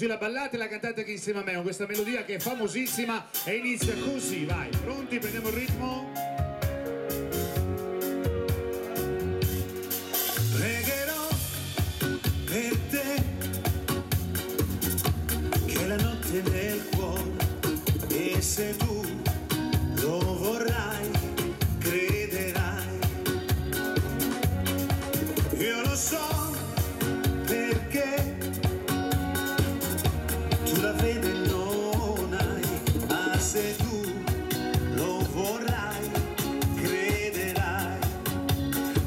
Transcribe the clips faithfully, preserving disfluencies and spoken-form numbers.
così la ballate e la cantate anche insieme a me con questa melodia che è famosissima e inizia così, vai, pronti? Prendiamo il ritmo. Pregherò per te che la notte nel cuore, e se tu lo vorrai crederai. Io lo so perché tu la fede non hai, ma se tu lo vorrai crederai.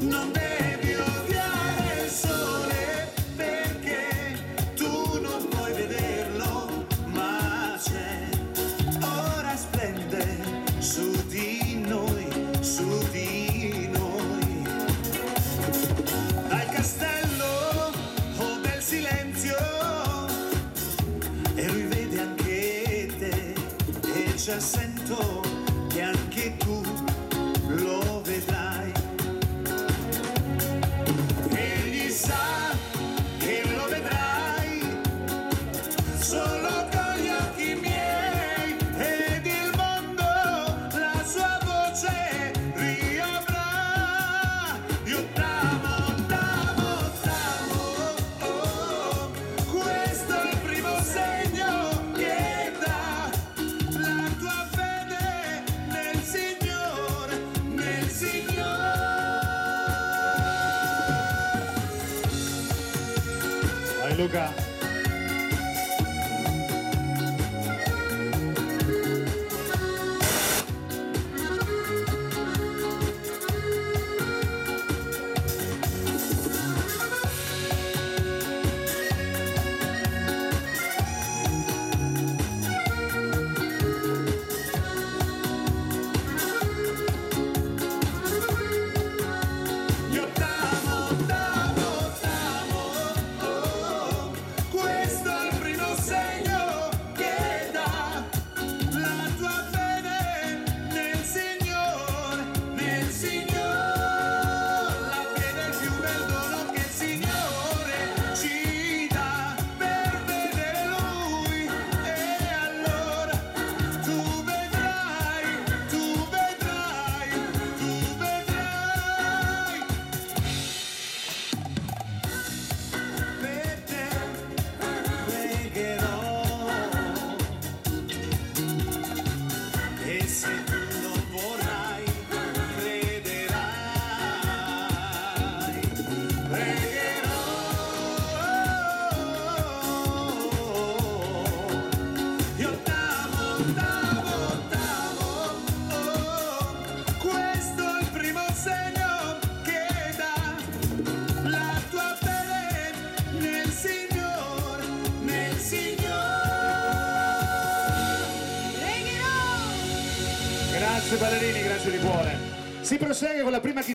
Non devi odiare il sole perché tu non puoi vederlo, ma c'è, ora splende su di noi, su di noi. Dal castello, oh bel silenzio, e lui vede anche te, e già sento che anche tu lo vedrai. Egli sa che lo vedrai solo con gli occhi miei, ed il mondo la sua voce riavrà. Io t'amo, t'amo, t'amo, oh, oh. Questo è il primo segno che dà la tua fede nel Signore, nel Signore. Vai Luca. Io t'amo, t'amo, t'amo, oh, oh. Questo è il primo segno che dà la tua fede nel Signore, nel Signore. La fede è il più bel dono che il Signore ci dà per vedere Lui. E allora tu vedrai, tu vedrai, tu vedrai. Per te pregherò, e se tu non vorrai crederai. Pregherò, io t'amo, t'amo, t'amo, oh, oh. Questo è il primo segno che dà la tua fede nel Signore, nel Signore. Pregherò. Grazie ballerini, grazie di cuore. Si prosegue con la prima